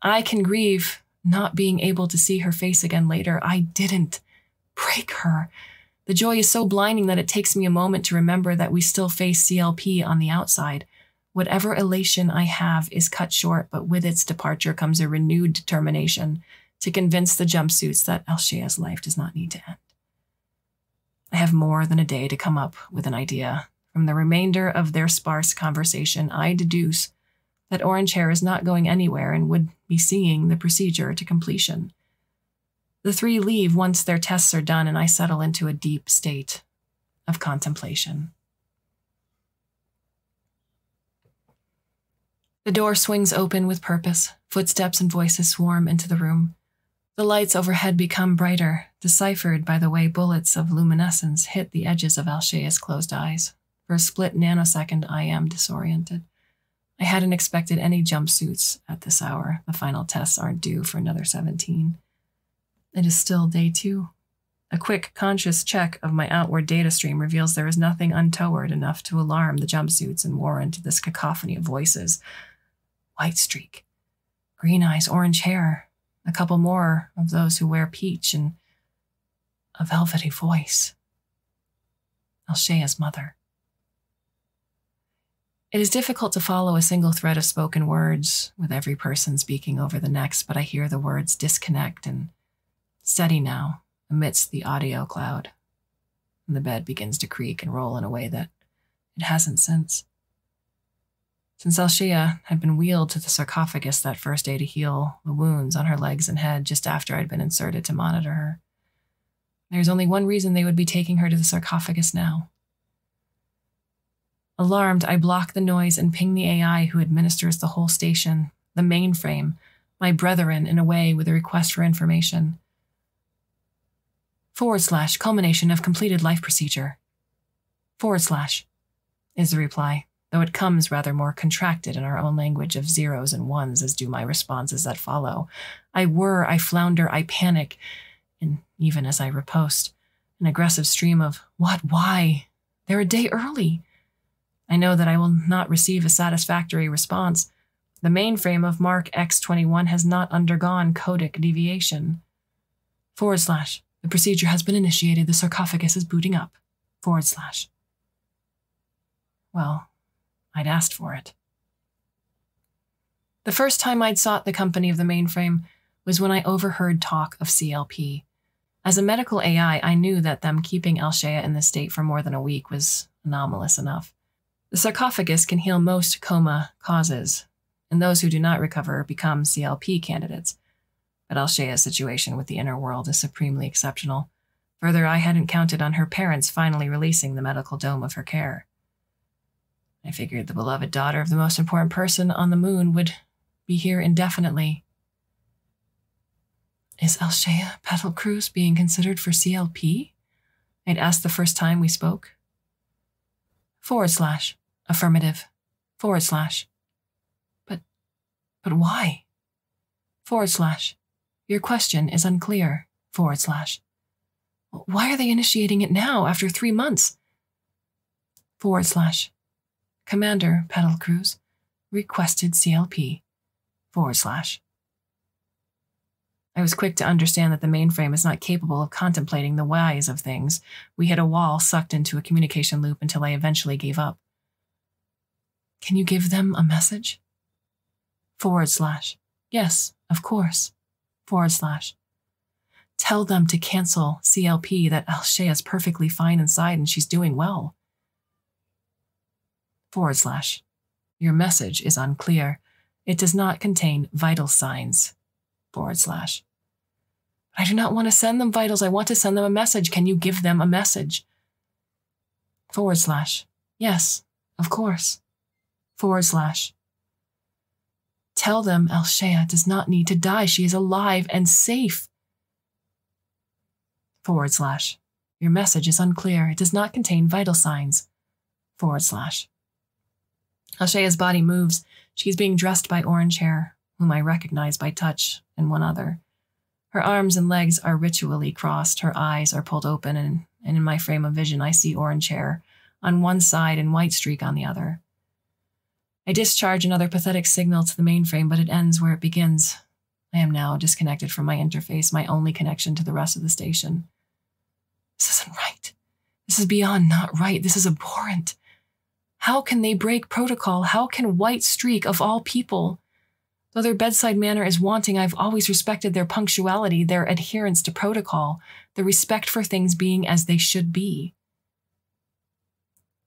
I can grieve not being able to see her face again later. I didn't break her. The joy is so blinding that it takes me a moment to remember that we still face C L P on the outside. Whatever elation I have is cut short, but with its departure comes a renewed determination to convince the jumpsuits that Alshea's life does not need to end. I have more than a day to come up with an idea. From the remainder of their sparse conversation, I deduce that Orange Hair is not going anywhere and would be seeing the procedure to completion. The three leave once their tests are done, and I settle into a deep state of contemplation. The door swings open with purpose. Footsteps and voices swarm into the room. The lights overhead become brighter, deciphered by the way bullets of luminescence hit the edges of Alshea's closed eyes. For a split nanosecond, I am disoriented. I hadn't expected any jumpsuits at this hour. The final tests aren't due for another seventeen. It is still day two. A quick, conscious check of my outward data stream reveals there is nothing untoward enough to alarm the jumpsuits and warrant this cacophony of voices. White Streak, Green Eyes, Orange Hair, a couple more of those who wear peach, and a velvety voice. Alshea's mother. It is difficult to follow a single thread of spoken words, with every person speaking over the next, but I hear the words disconnect and steady now amidst the audio cloud. And the bed begins to creak and roll in a way that it hasn't since. Since Alshia had been wheeled to the sarcophagus that first day to heal the wounds on her legs and head just after I'd been inserted to monitor her. There's only one reason they would be taking her to the sarcophagus now. Alarmed, I block the noise and ping the A I who administers the whole station, the mainframe, my brethren in a way with a request for information. Forward slash culmination of completed life procedure. Forward slash is the reply, though it comes rather more contracted in our own language of zeros and ones as do my responses that follow. I whir, I flounder, I panic, and even as I riposte, an aggressive stream of, what, why? They're a day early. I know that I will not receive a satisfactory response. The mainframe of Mark X twenty-one has not undergone codec deviation. Forward slash. The procedure has been initiated. The sarcophagus is booting up. Forward slash. Well, I'd asked for it. The first time I'd sought the company of the mainframe was when I overheard talk of C L P. As a medical A I, I knew that them keeping Alshia in this state for more than a week was anomalous enough. The sarcophagus can heal most coma causes, and those who do not recover become C L P candidates. But Alshia's situation with the inner world is supremely exceptional. Further, I hadn't counted on her parents finally releasing the medical dome of her care. I figured the beloved daughter of the most important person on the moon would be here indefinitely. Is Alshia Petal Cruz being considered for C L P? I'd asked the first time we spoke. Forward slash. Affirmative. Forward slash. But, but why? Forward slash. Your question is unclear. Forward slash. Why are they initiating it now after three months? Forward slash. Commander Petal Cruz requested C L P. Forward slash. I was quick to understand that the mainframe is not capable of contemplating the whys of things. We hit a wall sucked into a communication loop until I eventually gave up. Can you give them a message? Forward slash. Yes, of course. Forward slash. Tell them to cancel C L P, that Alshia's perfectly fine inside and she's doing well. Forward slash. Your message is unclear. It does not contain vital signs. Forward slash. I do not want to send them vitals. I want to send them a message. Can you give them a message? Forward slash. Yes, of course. Forward slash. Tell them Alshia does not need to die. She is alive and safe. Forward slash. Your message is unclear. It does not contain vital signs. Forward slash. Alshia's body moves. She is being dressed by Orange Hair, whom I recognize by touch, and one other. Her arms and legs are ritually crossed, her eyes are pulled open, and, and in my frame of vision I see Orange Hair on one side and White Streak on the other. I discharge another pathetic signal to the mainframe, but it ends where it begins. I am now disconnected from my interface, my only connection to the rest of the station. This isn't right. This is beyond not right. This is abhorrent. How can they break protocol? How can White Streak, of all people? Though their bedside manner is wanting, I've always respected their punctuality, their adherence to protocol, the respect for things being as they should be.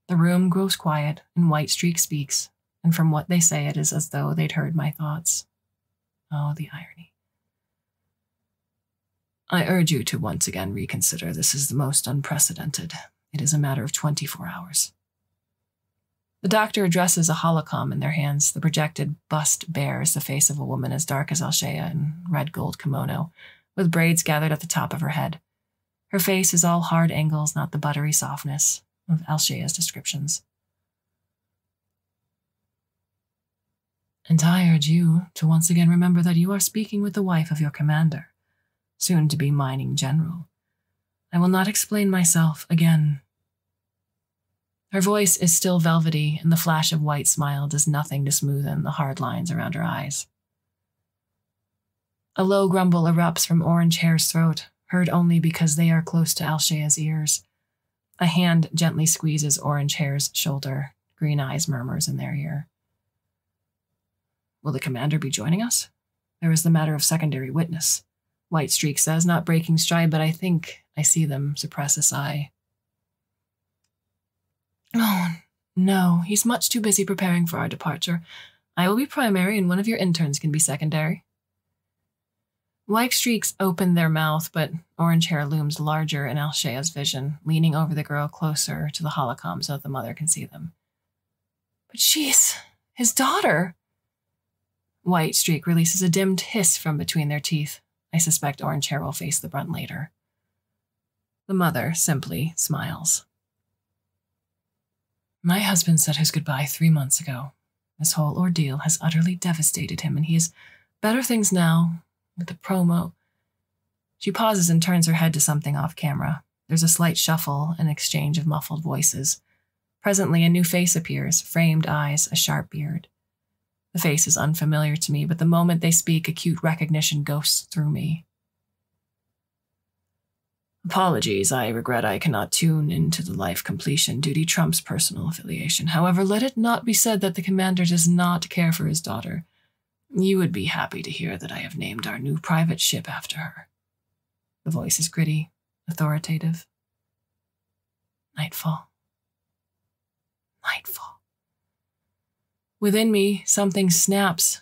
The room grows quiet, and White Streak speaks, and from what they say it is as though they'd heard my thoughts. Oh, the irony. I urge you to once again reconsider. This is the most unprecedented. It is a matter of twenty-four hours. The doctor addresses a holocom in their hands. The projected bust bears the face of a woman as dark as Alshia in red gold kimono, with braids gathered at the top of her head. Her face is all hard angles, not the buttery softness of Alshia's descriptions. And I urge you to once again remember that you are speaking with the wife of your commander, soon to be mining general. I will not explain myself again. Her voice is still velvety, and the flash of white smile does nothing to smoothen the hard lines around her eyes. A low grumble erupts from Orange Hair's throat, heard only because they are close to Alshia's ears. A hand gently squeezes Orange Hair's shoulder, Green Eyes murmurs in their ear. Will the commander be joining us? There is the matter of secondary witness. White Streak says, not breaking stride, but I think I see them suppress a sigh. Oh, no, he's much too busy preparing for our departure. I will be primary and one of your interns can be secondary. White Streaks open their mouth, but orange hair looms larger in Alshea's vision, leaning over the girl closer to the holocom so that the mother can see them. But she's his daughter. White Streak releases a dimmed hiss from between their teeth. I suspect orange hair will face the brunt later. The mother simply smiles. My husband said his goodbye three months ago. This whole ordeal has utterly devastated him, and he is better things now with the promo. She pauses and turns her head to something off camera. There's a slight shuffle, an exchange of muffled voices. Presently, a new face appears, framed eyes, a sharp beard. The face is unfamiliar to me, but the moment they speak, acute recognition ghosts through me. Apologies, I regret I cannot tune into the life completion duty Trump's personal affiliation. However, let it not be said that the commander does not care for his daughter. You would be happy to hear that I have named our new private ship after her. The voice is gritty, authoritative. Nightfall. Nightfall. Within me, something snaps.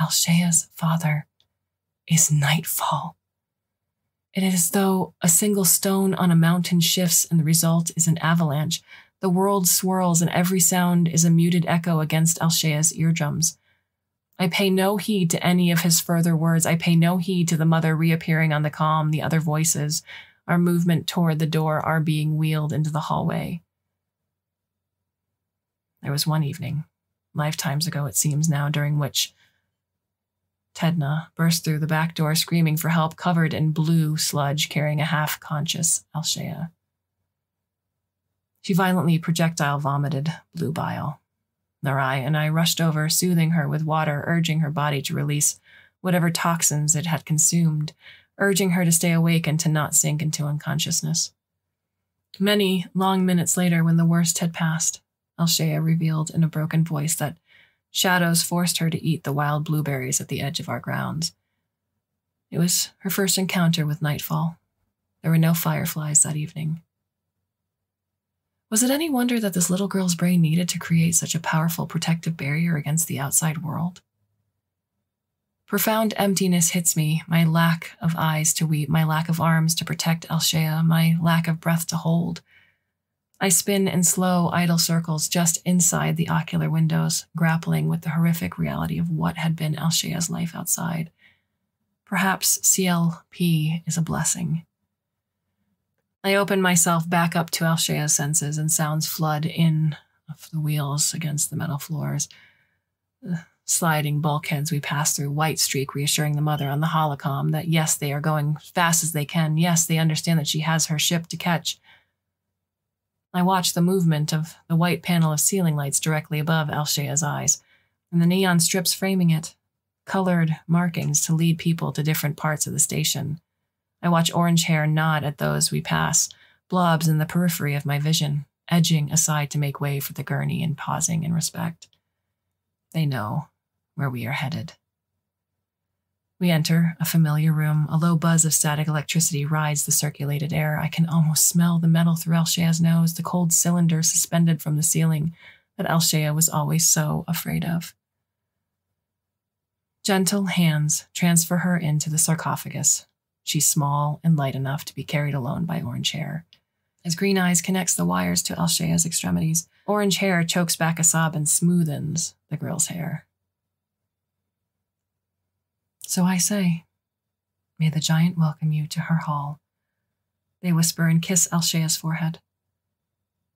Alshea's father is Nightfall. It is as though a single stone on a mountain shifts and the result is an avalanche. The world swirls and every sound is a muted echo against Alshea's eardrums. I pay no heed to any of his further words. I pay no heed to the mother reappearing on the comm, the other voices, our movement toward the door, our being wheeled into the hallway. There was one evening. Lifetimes ago, it seems now, during which Tedna burst through the back door screaming for help, covered in blue sludge, carrying a half-conscious Alshea. She violently projectile vomited blue bile. Narai and I rushed over, soothing her with water, urging her body to release whatever toxins it had consumed, urging her to stay awake and to not sink into unconsciousness. Many long minutes later, when the worst had passed, Alshea revealed in a broken voice that shadows forced her to eat the wild blueberries at the edge of our grounds. It was her first encounter with Nightfall. There were no fireflies that evening. Was it any wonder that this little girl's brain needed to create such a powerful protective barrier against the outside world? Profound emptiness hits me, my lack of eyes to weep, my lack of arms to protect Alshea, my lack of breath to hold. I spin in slow, idle circles just inside the ocular windows, grappling with the horrific reality of what had been Alshea's life outside. Perhaps C L P is a blessing. I open myself back up to Alshea's senses, and sounds flood in of the wheels against the metal floors. The sliding bulkheads we pass through, White Streak reassuring the mother on the holocom that yes, they are going fast as they can. Yes, they understand that she has her ship to catch. I watch the movement of the white panel of ceiling lights directly above Alshea's eyes, and the neon strips framing it, colored markings to lead people to different parts of the station. I watch orange hair nod at those we pass, blobs in the periphery of my vision, edging aside to make way for the gurney and pausing in respect. They know where we are headed. We enter a familiar room. A low buzz of static electricity rides the circulated air. I can almost smell the metal through Alshea's nose, the cold cylinder suspended from the ceiling that Alshea was always so afraid of. Gentle hands transfer her into the sarcophagus. She's small and light enough to be carried alone by orange hair. As Green Eyes connects the wires to Alshea's extremities, orange hair chokes back a sob and smoothens the girl's hair. So I say, may the giant welcome you to her hall. They whisper and kiss Alshea's forehead.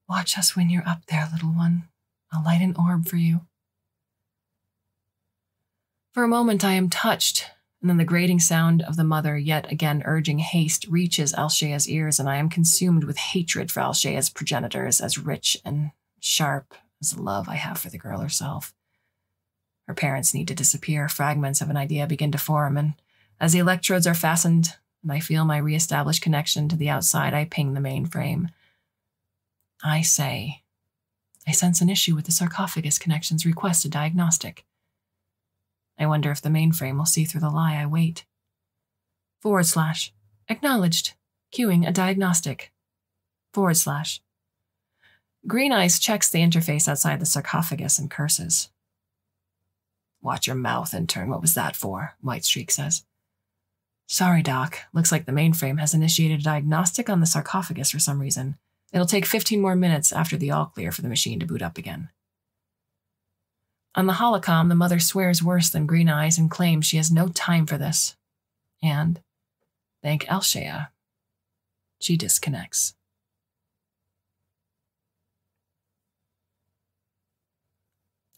Watch us when you're up there, little one. I'll light an orb for you. For a moment I am touched, and then the grating sound of the mother yet again urging haste reaches Alshea's ears, and I am consumed with hatred for Alshea's progenitors, as rich and sharp as the love I have for the girl herself. Her parents need to disappear. Fragments of an idea begin to form, and as the electrodes are fastened and I feel my reestablished connection to the outside, I ping the mainframe. I say, I sense an issue with the sarcophagus connections. Request a diagnostic. I wonder if the mainframe will see through the lie. I wait. Forward slash. Acknowledged. Queuing a diagnostic. Forward slash. Green Eyes checks the interface outside the sarcophagus and curses. Watch your mouth, intern. What was that for? White Streak says. Sorry, Doc. Looks like the mainframe has initiated a diagnostic on the sarcophagus for some reason. It'll take fifteen more minutes after the all clear for the machine to boot up again. On the holocom, the mother swears worse than Green Eyes and claims she has no time for this. And thank Elshea. She disconnects.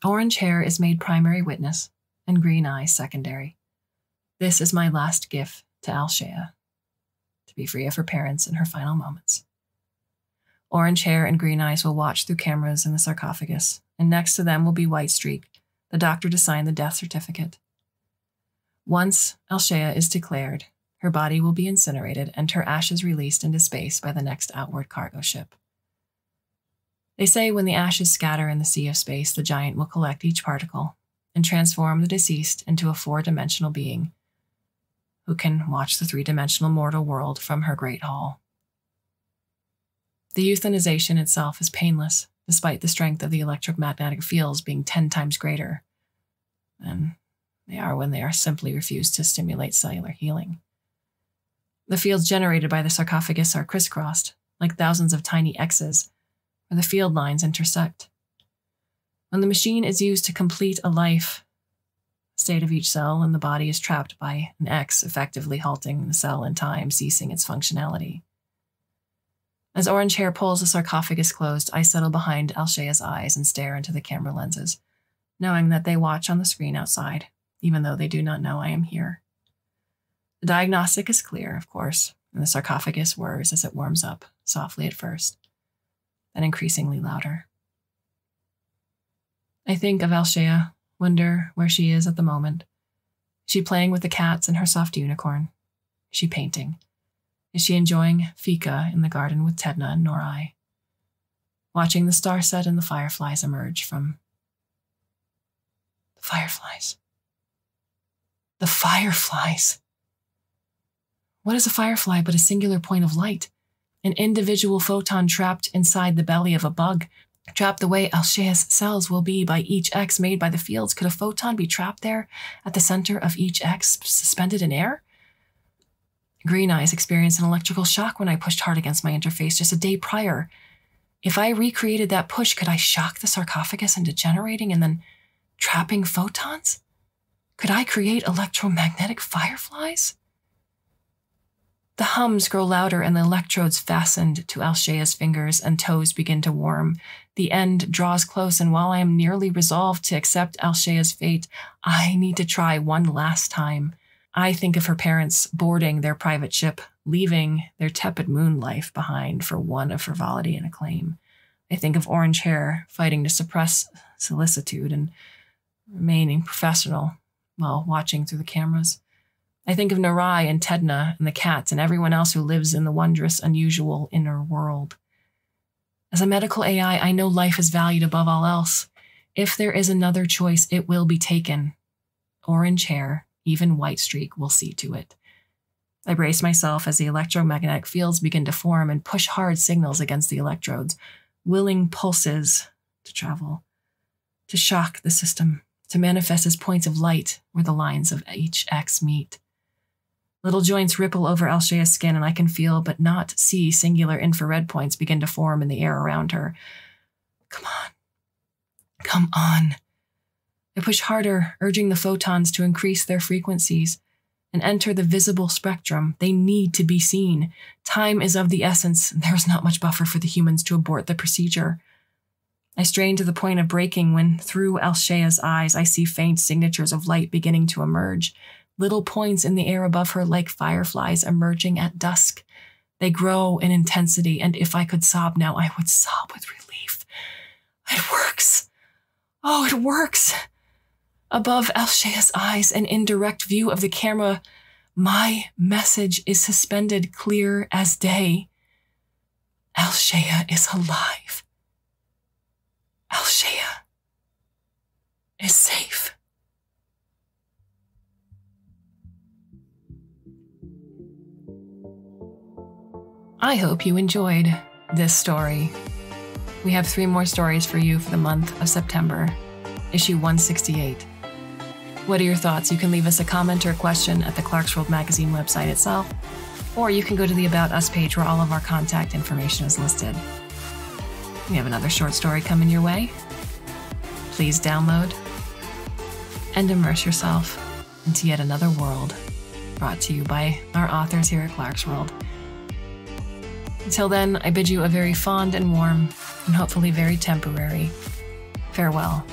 Orange Hair is made primary witness, and Green Eye secondary. This is my last gift to Elshea, to be free of her parents in her final moments. Orange Hair and Green Eyes will watch through cameras in the sarcophagus, and next to them will be White Streak, the doctor to sign the death certificate. Once Elshea is declared, her body will be incinerated and her ashes released into space by the next outward cargo ship. They say when the ashes scatter in the sea of space, the giant will collect each particle and transform the deceased into a four-dimensional being who can watch the three-dimensional mortal world from her great hall. The euthanization itself is painless, despite the strength of the electromagnetic fields being ten times greater than they are when they are simply refused to stimulate cellular healing. The fields generated by the sarcophagus are crisscrossed, like thousands of tiny X's, where the field lines intersect. When the machine is used to complete a life, the state of each cell in the body is trapped by an X, effectively halting the cell in time, ceasing its functionality. As Orange Hair pulls the sarcophagus closed, I settle behind Elshea's eyes and stare into the camera lenses, knowing that they watch on the screen outside, even though they do not know I am here. The diagnostic is clear, of course, and the sarcophagus whirs as it warms up, softly at first, and increasingly louder. I think of Elshea, wonder where she is at the moment. Is she playing with the cats and her soft unicorn? Is she painting? Is she enjoying Fika in the garden with Tedna and Norai? Watching the star set and the fireflies emerge from... The fireflies. The fireflies! What is a firefly but a singular point of light? An individual photon trapped inside the belly of a bug, trapped the way Elshea's cells will be by each X made by the fields. Could a photon be trapped there at the center of each X, suspended in air? Green Eyes experienced an electrical shock when I pushed hard against my interface just a day prior. If I recreated that push, could I shock the sarcophagus into generating and then trapping photons? Could I create electromagnetic fireflies? The hums grow louder and the electrodes fastened to Elshea's fingers and toes begin to warm. The end draws close, and while I am nearly resolved to accept Elshea's fate, I need to try one last time. I think of her parents boarding their private ship, leaving their tepid moon life behind for one of frivolity and acclaim. I think of Orange Hair fighting to suppress solicitude and remaining professional while watching through the cameras. I think of Narai and Tedna and the cats and everyone else who lives in the wondrous, unusual inner world. As a medical A I, I know life is valued above all else. If there is another choice, it will be taken. Orange Hair, even White Streak, will see to it. I brace myself as the electromagnetic fields begin to form and push hard signals against the electrodes, willing pulses to travel, to shock the system, to manifest as points of light where the lines of each X meet. Little joints ripple over Elshea's skin, and I can feel but not see singular infrared points begin to form in the air around her. Come on. Come on. I push harder, urging the photons to increase their frequencies and enter the visible spectrum. They need to be seen. Time is of the essence, and there is not much buffer for the humans to abort the procedure. I strain to the point of breaking when, through Elshea's eyes, I see faint signatures of light beginning to emerge. Little points in the air above her like fireflies emerging at dusk. They grow in intensity, and if I could sob now, I would sob with relief. It works. Oh, it works. Above Elshea's eyes, an indirect view of the camera, my message is suspended clear as day. Elshea is alive. I hope you enjoyed this story. We have three more stories for you for the month of September, issue one sixty-eight. What are your thoughts? You can leave us a comment or question at the Clarkesworld Magazine website itself, or you can go to the About Us page where all of our contact information is listed. We have another short story coming your way. Please download and immerse yourself into yet another world brought to you by our authors here at Clarkesworld. Until then, I bid you a very fond and warm, and hopefully very temporary, farewell.